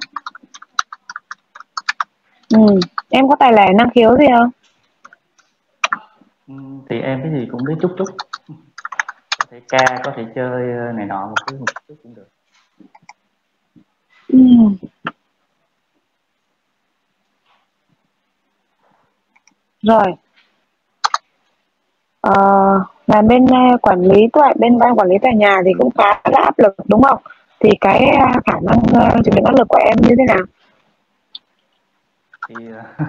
Ừ, em có tài lẻ năng khiếu gì không? Ừ, thì em cái gì cũng biết chút chút. Có thể ca, có thể chơi này nọ một thứ một chút cũng được. Ừ. Rồi. Ờ... À... Là bên quản lý tòa, bên ban quản lý tòa nhà thì cũng khá là áp lực đúng không? Thì cái khả năng chịu đựng áp lực của em như thế nào? Thì uh,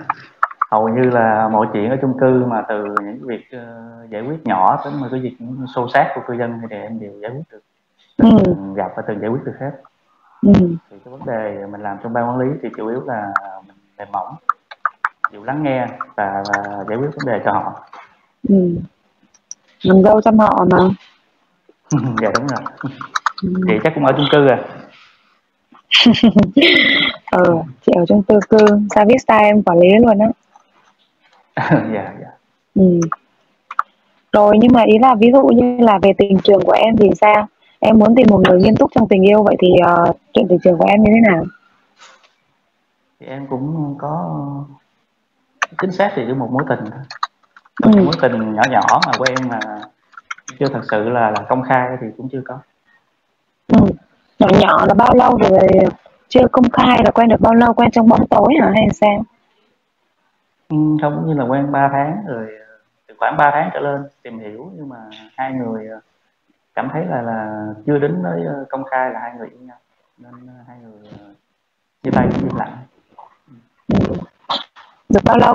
hầu như là mọi chuyện ở chung cư mà từ những việc uh, giải quyết nhỏ tới mà cái việc xô xát của cư dân thì em đều giải quyết được. Từng ừ. gặp và từng giải quyết được hết. Ừ. Thì cái vấn đề mình làm trong ban quản lý thì chủ yếu là mình mềm mỏng, chịu lắng nghe và, và giải quyết vấn đề cho họ. Ừ. Làm dâu chăm họ mà. Dạ đúng rồi. Ừ. Chị chắc cũng ở chung cư à? Ờ, chị ở chung cư cư Savista em quản lý luôn á. Dạ dạ. Ừ. Rồi nhưng mà ý là ví dụ như là về tình trường của em thì sao? Em muốn tìm một người nghiêm túc trong tình yêu, vậy thì uh, chuyện tình trường của em như thế nào? Thì em cũng có chính xác thì một mối tình, ừ. một mối tình nhỏ nhỏ mà của em mà chưa thật sự là, là công khai thì cũng chưa có. Ừ. Nhỏ nhỏ là bao lâu rồi? Chưa công khai là quen được bao lâu? Quen trong bóng tối hả hay sao? Ừ, không, như là quen ba tháng rồi, từ khoảng ba tháng trở lên tìm hiểu, nhưng mà hai người cảm thấy là là chưa đến nơi công khai là hai người yêu nhau nên hai người chia tay im lặng. Ừ. Được bao lâu?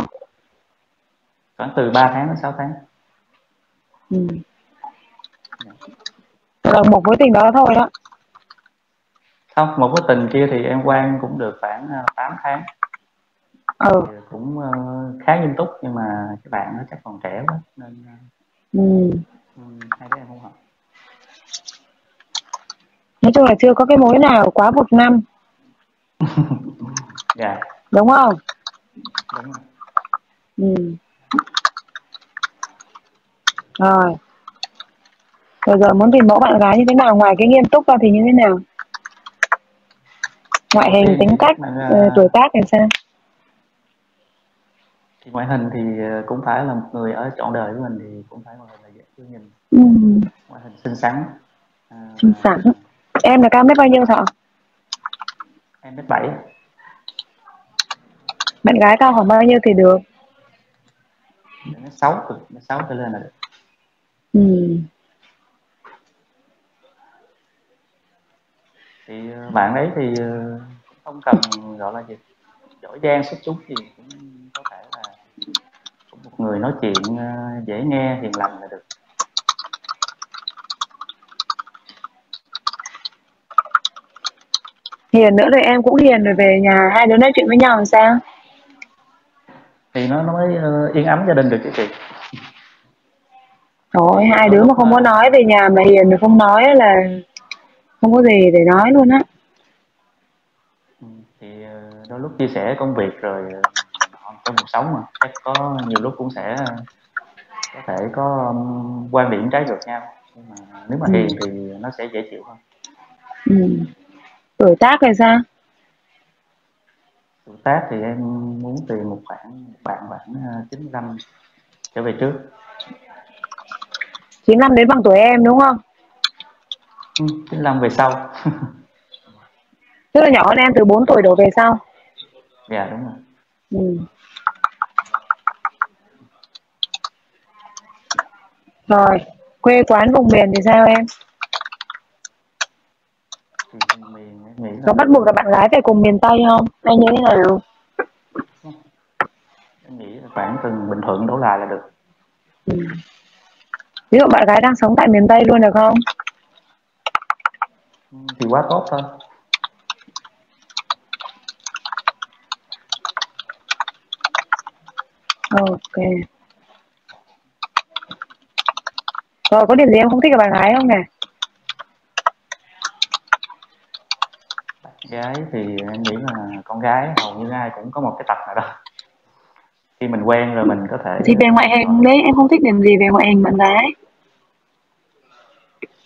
Khoảng từ ba tháng đến sáu tháng. Ừ. Rồi một mối tình đó thôi đó. Không, một mối tình kia thì em quen cũng được khoảng tám tháng. Ừ. Cũng uh, khá nghiêm túc, nhưng mà các bạn nó chắc còn trẻ quá nên uh, ừ. hai đứa em không hợp. Nói chung là chưa có cái mối nào quá một năm. Dạ. Đúng không? Đúng rồi. Ừ. Rồi. Rồi giờ muốn tìm mẫu bạn gái như thế nào, ngoài cái nghiêm túc ra thì như thế nào? Ngoại hình, thì tính cách, uh, tuổi tác làm sao? Thì ngoại hình thì cũng phải là một người ở trọn đời của mình, thì cũng phải một người là dễ thương nhìn, ừ. ngoại hình xinh xắn. À, xinh xắn. Em là cao mét bao nhiêu Thọ? Em mét bảy. Bạn gái cao khoảng bao nhiêu thì được? Mét sáu, mét sáu trở lên là được. Ừ. Thì bạn ấy thì không cần gọi là gì giỏi giang xuất chúng gì, cũng có thể là cũng một người nói chuyện dễ nghe, hiền lành là được. Hiền nữa rồi, em cũng hiền rồi, về nhà hai đứa nói chuyện với nhau làm sao? Thì nó, nó mới yên ấm gia đình được chứ chị. Rồi hai đứa mà không có nói về nhà mà hiền rồi không nói là không có gì để nói luôn á. Thì đôi lúc chia sẻ công việc rồi trong cuộc sống mà chắc có nhiều lúc cũng sẽ có thể có quan điểm trái ngược nhau, nhưng mà nếu mà hiền ừ. thì nó sẽ dễ chịu hơn. Ừ. Tuổi tác là sao? Tuổi tác thì em muốn tìm một khoảng một bạn khoảng chín mươi lăm trở về trước. chín mươi lăm đến bằng tuổi em đúng không? Ừ, chín mươi lăm về sau. Tức là nhỏ hơn em từ bốn tuổi đổ về sau. Dạ đúng rồi. Ừ. Rồi, quê quán vùng miền thì sao em? Thì miền, miền là... Có bắt buộc là bạn gái phải cùng miền Tây không? Hay như thế nào? Em nghĩ là khoảng từ Bình Thuận đổ lại là được. Ừ. Ví dụ bạn gái đang sống tại miền Tây luôn được không? Thì quá tốt thôi. Ok. Rồi có điểm gì em không thích ở bạn gái không nè? Bạn gái thì em nghĩ là con gái hầu như ai cũng có một cái tật nào đó. Khi mình quen rồi mình có thể. Thì về ngoại hình đấy, em không thích điểm gì về ngoại hình bạn gái?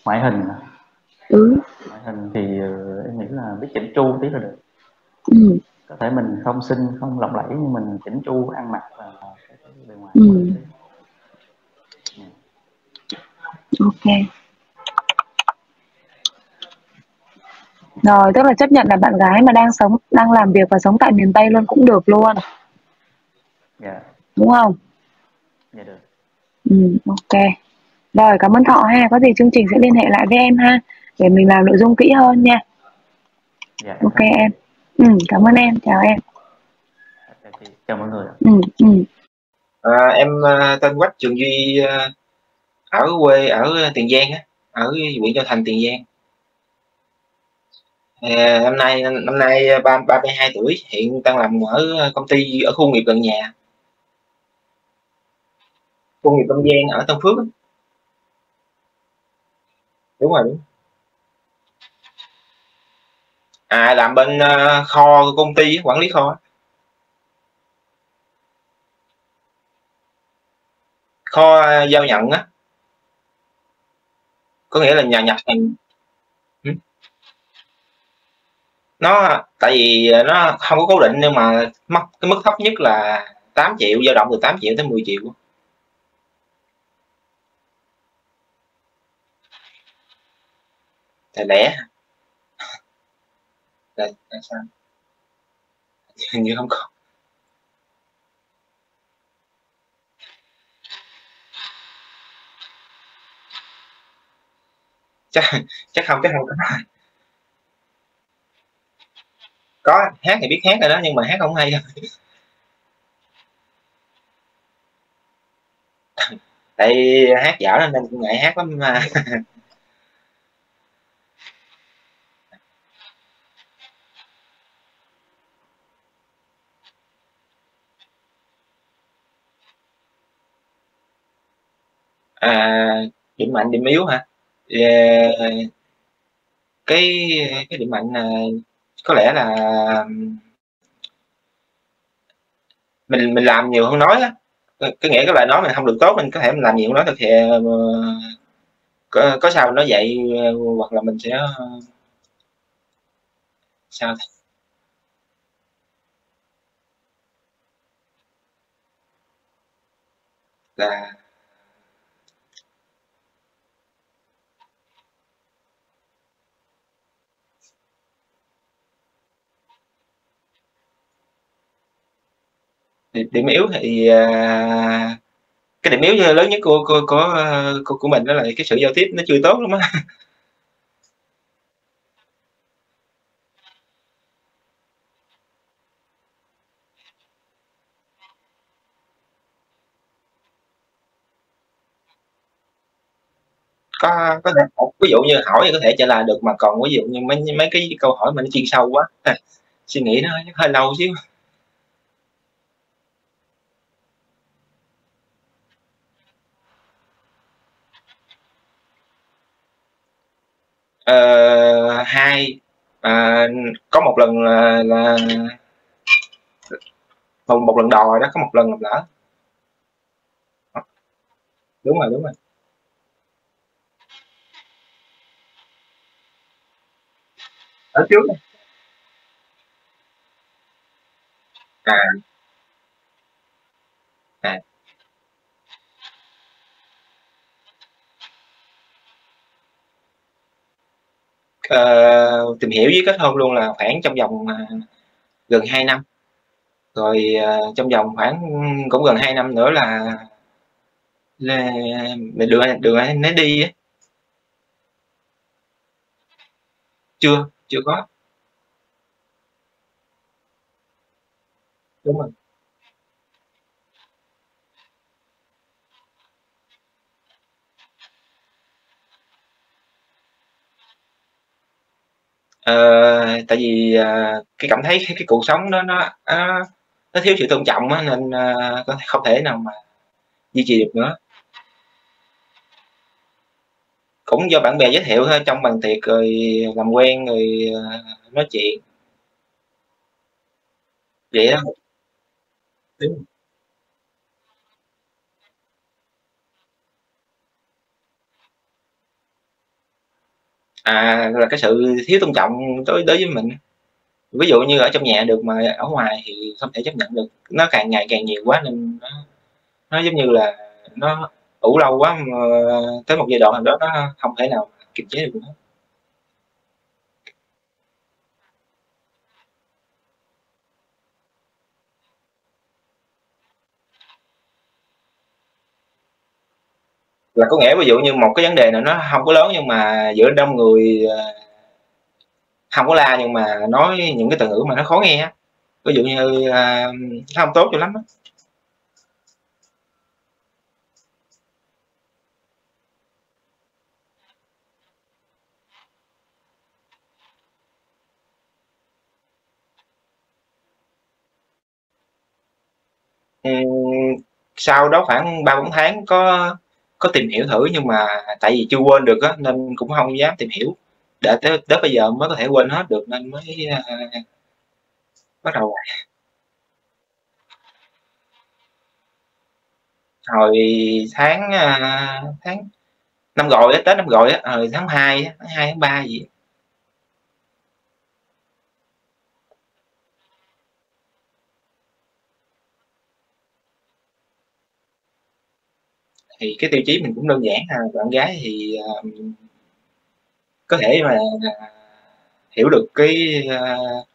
Ngoại hình. Ừ. Ngoại hình thì em nghĩ là biết chỉnh chu tí là được. Ừ. Có thể mình không xinh, không lộng lẫy, nhưng mình chỉnh chu ăn mặc và bề ngoài. Ừ. Ok. Rồi, tức là chấp nhận là bạn gái mà đang sống, đang làm việc và sống tại miền Tây luôn cũng được luôn. Dạ. Đúng không? Dạ được. Ừ, ok. Rồi, cảm ơn Thọ ha. Có gì chương trình sẽ liên hệ lại với em ha, để mình làm nội dung kỹ hơn nha. Dạ. Ok em. Ừ, cảm ơn em, chào em. Chào mọi người. Ừ, ừ. À, em tên Quách Trường Duy, ở quê ở Tiền Giang á, ở huyện Châu Thành Tiền Giang. À, năm nay năm nay ba mươi hai tuổi, hiện đang làm ở công ty ở khu nghiệp gần nhà, khu nghiệp Đông Giang ở Tân Phước. Đúng rồi. Đúng. À, làm bên kho của công ty, quản lý kho. Kho giao nhận á, có nghĩa là nhà Nhật nó tại vì nó không có cố định, nhưng mà mức cái mức thấp nhất là tám triệu, dao động từ tám triệu tới mười triệu. Tại lẽ tại sao hình như không có. Chắc, chắc không, chắc không có. Có, hát thì biết hát rồi đó, nhưng mà hát không hay đâu. Tại hát dở nên mình cũng ngại hát lắm mà. À, điểm mạnh điểm yếu hả? Yeah. cái cái điểm mạnh là có lẽ là mình mình làm nhiều hơn nói á, cái nghĩa các bạn nói mình không được tốt, mình có thể mình làm nhiều hơn nói thực hiện có, có sao nó vậy, hoặc là mình sẽ sao là điểm yếu thì à, cái điểm yếu lớn nhất của của của, của, của mình đó là cái sự giao tiếp nó chưa tốt lắm á. Có có thể ví dụ như hỏi thì có thể trả lời được, mà còn ví dụ như mấy mấy cái câu hỏi mình chuyên sâu quá, à, suy nghĩ nó hơi lâu chứ. Uh, hai uh, có một lần là, là một, một lần đòi đó, có một lần làm lỡ. Đúng rồi, đúng rồi. Ở trước này. À. À. Uh, tìm hiểu với kết hôn luôn là khoảng trong vòng uh, gần hai năm rồi, uh, trong vòng khoảng cũng gần hai năm nữa là, là mình đưa đưa anh nó đi ấy. chưa chưa có, đúng rồi. Uh, tại vì uh, cái cảm thấy cái, cái cuộc sống đó nó uh, nó thiếu sự tôn trọng á, nên uh, có thể không thể nào mà duy trì được nữa. Cũng do bạn bè giới thiệu thôi, trong bàn tiệc rồi làm quen rồi uh, nói chuyện vậy đó. Đúng. À, là cái sự thiếu tôn trọng đối đối với mình, ví dụ như ở trong nhà được mà ở ngoài thì không thể chấp nhận được, nó càng ngày càng nhiều quá nên nó, nó giống như là nó ủ lâu quá mà tới một giai đoạn nào đó nó không thể nào kiềm chế được nữa. Là có nghĩa ví dụ như một cái vấn đề nào nó không có lớn, nhưng mà giữa đông người không có la, nhưng mà nói những cái từ ngữ mà nó khó nghe, ví dụ như nó không tốt cho lắm đó. Sau đó khoảng ba bốn tháng có có tìm hiểu thử, nhưng mà tại vì chưa quên được á nên cũng không dám tìm hiểu, để tới, tới bây giờ mới có thể quên hết được nên mới uh, bắt đầu hồi tháng uh, tháng năm rồi á, Tết năm rồi á, ờ, tháng hai, tháng hai, tháng ba gì. Thì cái tiêu chí mình cũng đơn giản ha, bạn gái thì uh, có thể mà hiểu được cái uh,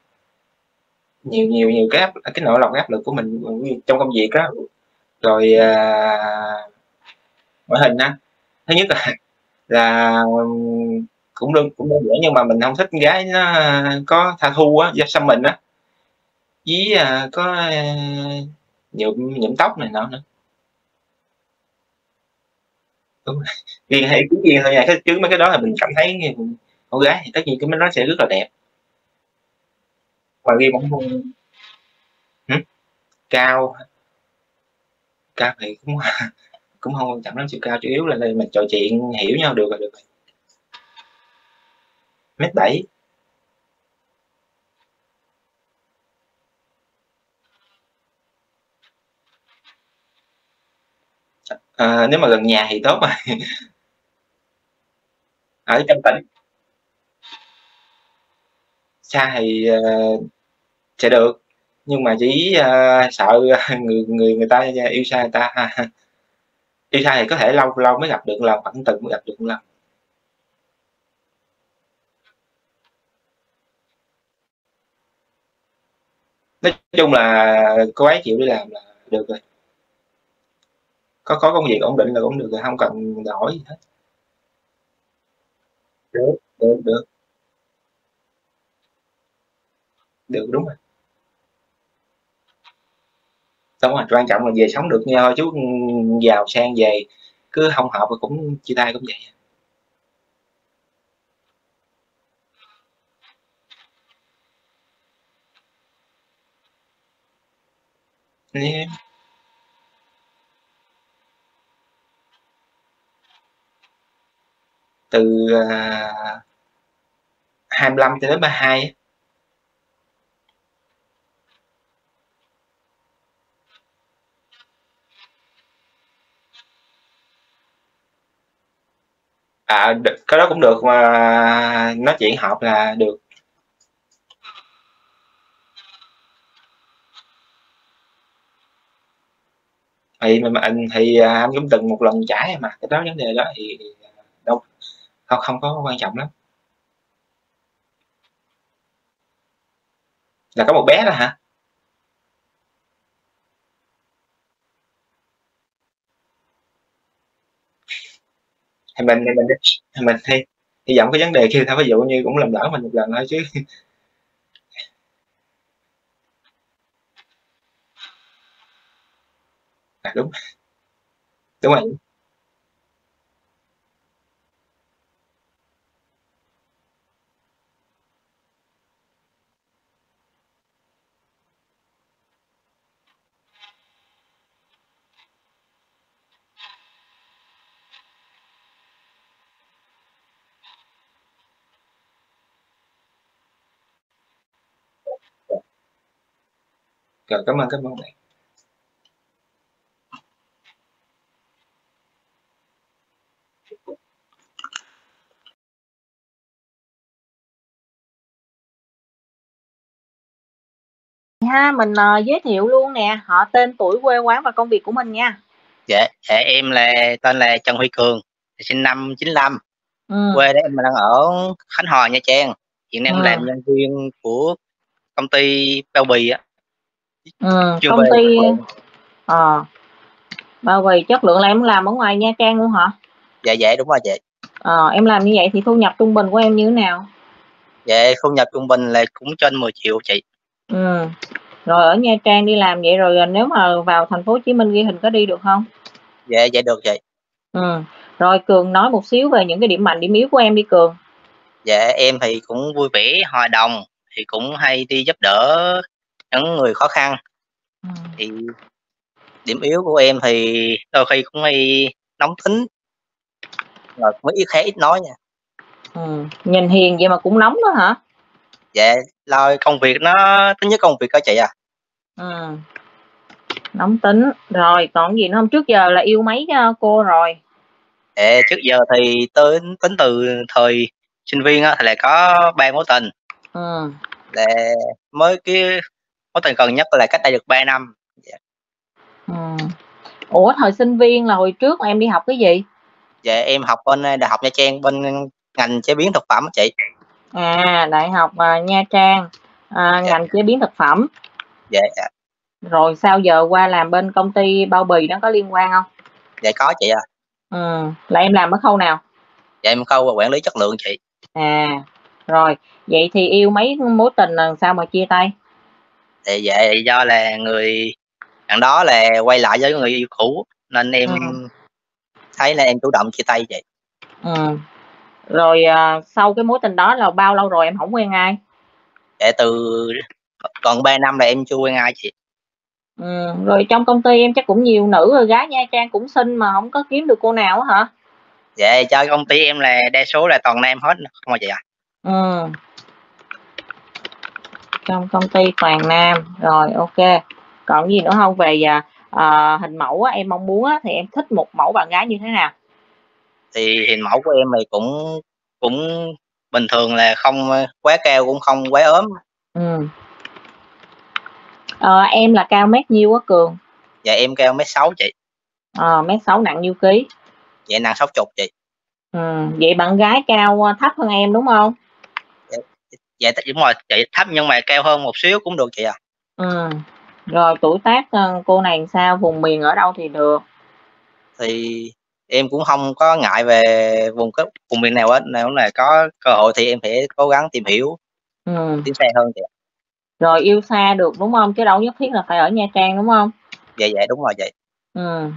nhiều nhiều nhiều cái áp, cái nỗi lòng áp lực của mình trong công việc đó, rồi uh, ngoại hình á, thứ nhất là là cũng đơn cũng đơn giản, nhưng mà mình không thích con gái nó có tha thu á, da xăm mình á, với uh, có uh, nhuộm nhuộm tóc này nọ nữa. Riêng hay cũng riêng thôi nha, chứ mấy cái đó là mình cảm thấy con gái thì tất nhiên cái mấy nó sẽ rất là đẹp, mà riêng bóng không... cao cao thì cũng cũng không quan trọng lắm, chiều cao chủ yếu là mình trò chuyện hiểu nhau được là được. Mét bảy à, nếu mà gần nhà thì tốt rồi. Ở trong tỉnh xa thì uh, sẽ được, nhưng mà chỉ uh, sợ người người người ta yêu xa người ta ha. Yêu xa thì có thể lâu lâu mới gặp được, là khoảng từng mới gặp được lâu. Nói chung là cô ấy chịu đi làm là được rồi, có có công việc ổn định là cũng được rồi, không cần đổi gì hết. Được, được, được. Được, đúng rồi. Đúng rồi, quan trọng là về sống được nhau chứ giàu sang về cứ không hợp rồi cũng chia tay cũng vậy. Yeah. Từ uh, hai mươi lăm cho đến ba mươi hai. À, được, cái đó cũng được, mà nói chuyện hợp là được. Thì mình anh thì anh cũng từng một lần trải mà cái đó vấn đề đó thì đâu không không có quan trọng lắm. Là có một bé đó hả? Thì mình thì mình thì mình thì hy vọng cái vấn đề kia thôi, ví dụ như cũng làm lỡ mình một lần thôi chứ. À, đúng đúng rồi. Rồi, cảm ơn, cảm ơn bạn. Ha, mình uh, giới thiệu luôn nè, họ tên, tuổi, quê quán và công việc của mình nha. Dạ, dạ em là tên là Trần Huy Cường, sinh năm chín lăm. Ừ. Quê đó em đang ở Khánh Hòa, Nha Trang. Hiện nay em ừ. làm nhân viên của công ty Bao Bì á. Ừ, công ty ờ Bao Bì. Chất lượng là em làm ở ngoài Nha Trang luôn hả? Dạ dạ đúng rồi chị. Ờ, em làm như vậy thì thu nhập trung bình của em như thế nào? Dạ thu nhập trung bình là cũng trên mười triệu chị. Ừ. Rồi ở Nha Trang đi làm vậy, rồi nếu mà vào thành phố Hồ Chí Minh ghi hình có đi được không? Dạ dạ được chị. Ừ. Rồi Cường nói một xíu về những cái điểm mạnh điểm yếu của em đi Cường. Dạ em thì cũng vui vẻ hòa đồng, thì cũng hay đi giúp đỡ những người khó khăn. Ừ. Thì điểm yếu của em thì đôi khi cũng hay nóng tính, rồi cũng ít khá ít nói nha. Ừ. Nhìn hiền vậy mà cũng nóng đó hả? Dạ rồi công việc nó tính nhất công việc đó chị à. Ừ. Nóng tính. Rồi còn gì nữa không? Trước giờ là yêu mấy cô rồi? Để trước giờ thì tính tính từ thời sinh viên á, thì lại có ba mối tình. Ừ. Để mới cái mối tình gần nhất là cách đây được ba năm. Yeah. Ừ. Ủa thời sinh viên là hồi trước em đi học cái gì? Dạ em học bên Đại học Nha Trang, bên ngành chế biến thực phẩm á chị. À Đại học uh, Nha Trang, à, dạ. Ngành chế biến thực phẩm. Dạ, dạ. Rồi sao giờ qua làm bên công ty bao bì đó có liên quan không? Dạ có chị ạ. À. Ừ, là em làm ở khâu nào? Dạ em khâu và quản lý chất lượng chị. À, rồi, vậy thì yêu mấy mối tình là sao mà chia tay? Thì vậy do là người đằng đó là quay lại với người yêu cũ nên em ừ. thấy là em chủ động chia tay vậy. Ừ. Rồi à, sau cái mối tình đó là bao lâu rồi em không quen ai? Dạ từ còn ba năm là em chưa quen ai chị. Ừ, rồi trong công ty em chắc cũng nhiều nữ rồi, gái Nha Trang cũng xinh mà không có kiếm được cô nào hả? Dạ cho công ty em là đa số là toàn nam hết không mà chị ạ. À? Ừ. Trong công ty toàn nam rồi, ok. Còn gì nữa không? Về à, hình mẫu á, em mong muốn á, thì em thích một mẫu bạn gái như thế nào? Thì hình mẫu của em thì cũng cũng bình thường, là không quá cao cũng không quá ốm. Ừ. Ờ, em là cao mét nhiêu á Cường? Dạ em cao mét sáu chị. Ờ, mét sáu nặng nhiêu ký? Dạ nặng sáu mươi chị. Ừ, vậy bạn gái cao thấp hơn em đúng không? Dạ, dạ đúng rồi chị, thấp nhưng mà cao hơn một xíu cũng được chị ạ. À. Ừ. Rồi tuổi tác cô này sao, vùng miền ở đâu thì được? Thì em cũng không có ngại về vùng cái vùng miền nào hết, nếu là có cơ hội thì em phải cố gắng tìm hiểu. Ừ. Tiến xa hơn chị ạ. Rồi yêu xa được đúng không? Chứ đâu nhất thiết là phải ở Nha Trang đúng không? Dạ dạ đúng rồi vậy. Ừ.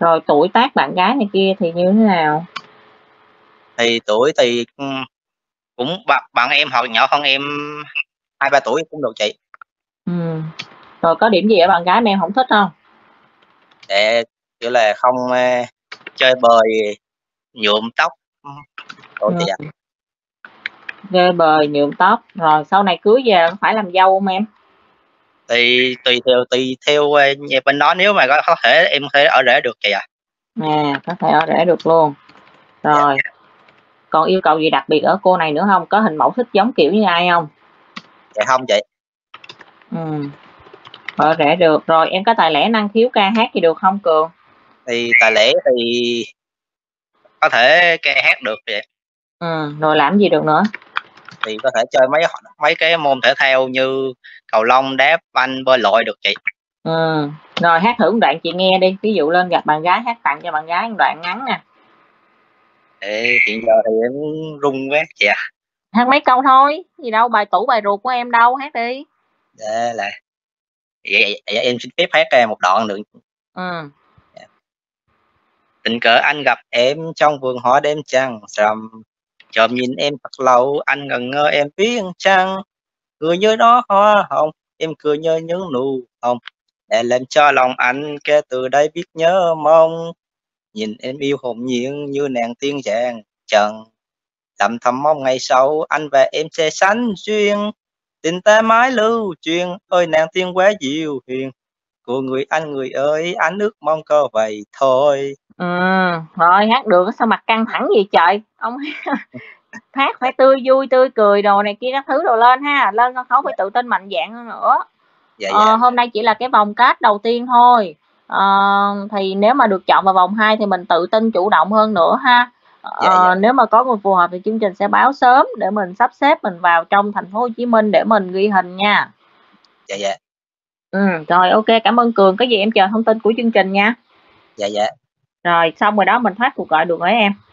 Rồi tuổi tác bạn gái này kia thì như thế nào? Thì tuổi thì cũng bạn em hồi nhỏ hơn em hai ba tuổi cũng được chị. Ừ. Rồi có điểm gì ở bạn gái mà em không thích không? Dạ kiểu là không uh, chơi bời, nhuộm tóc. Rồi chị ạ. Ghê bời, nhuộm tóc. Rồi sau này cưới về phải làm dâu không em? Thì tùy theo tùy theo bên đó, nếu mà có thể em có thể ở rể được chị ạ. À. À có thể ở rể được luôn. Rồi dạ. Còn yêu cầu gì đặc biệt ở cô này nữa không? Có hình mẫu thích giống kiểu như ai không? Dạ không chị. Ừ. Ở rể được. Rồi em có tài lẻ năng khiếu ca hát thì được không Cường? Thì tài lẻ thì có thể ca hát được vậy. Ừ. Rồi làm gì được nữa? Thì có thể chơi mấy mấy cái môn thể thao như cầu lông, đá banh, bơi lội được chị. Ừ. Rồi hát thử một đoạn chị nghe đi. Ví dụ lên gặp bạn gái hát tặng cho bạn gái một đoạn ngắn nè. Ê, hiện giờ thì em rung quá chị ạ. À. Hát mấy câu thôi. Gì đâu, bài tủ bài ruột của em đâu, hát đi. Để là vậy, vậy, em xin phép hát một đoạn được. Ừ. Tình cờ anh gặp em trong vườn hoa đêm trăng rằm. Chợt nhìn em thật lâu, anh ngẩn ngơ em biết chăng. Cười như đó hoa hồng, em cười như những nụ hồng. Để làm cho lòng anh kể từ đây biết nhớ mong. Nhìn em yêu hồn nhiên như nàng tiên dạng trần. Lầm thầm mong ngày sau, anh và em sẽ sánh duyên. Tình ta mãi lưu truyền, ôi nàng tiên quá dịu hiền. Của người anh người ơi, anh ước mong cơ vậy thôi. Ừ, rồi hát được, sao mặt căng thẳng gì trời ông. Hát phải tươi vui, tươi cười đồ này kia các thứ đồ lên ha, lên con khấu phải tự tin mạnh dạn hơn nữa. Dạ, dạ. Ờ, hôm nay chỉ là cái vòng kết đầu tiên thôi, ờ, thì nếu mà được chọn vào vòng hai thì mình tự tin chủ động hơn nữa ha. Ờ, dạ, dạ. Nếu mà có người phù hợp thì chương trình sẽ báo sớm để mình sắp xếp mình vào trong thành phố Hồ Chí Minh để mình ghi hình nha. Dạ dạ. Ừ, rồi ok, cảm ơn Cường, có gì em chờ thông tin của chương trình nha. Dạ dạ. Rồi xong rồi đó mình thoát cuộc gọi được rồi em.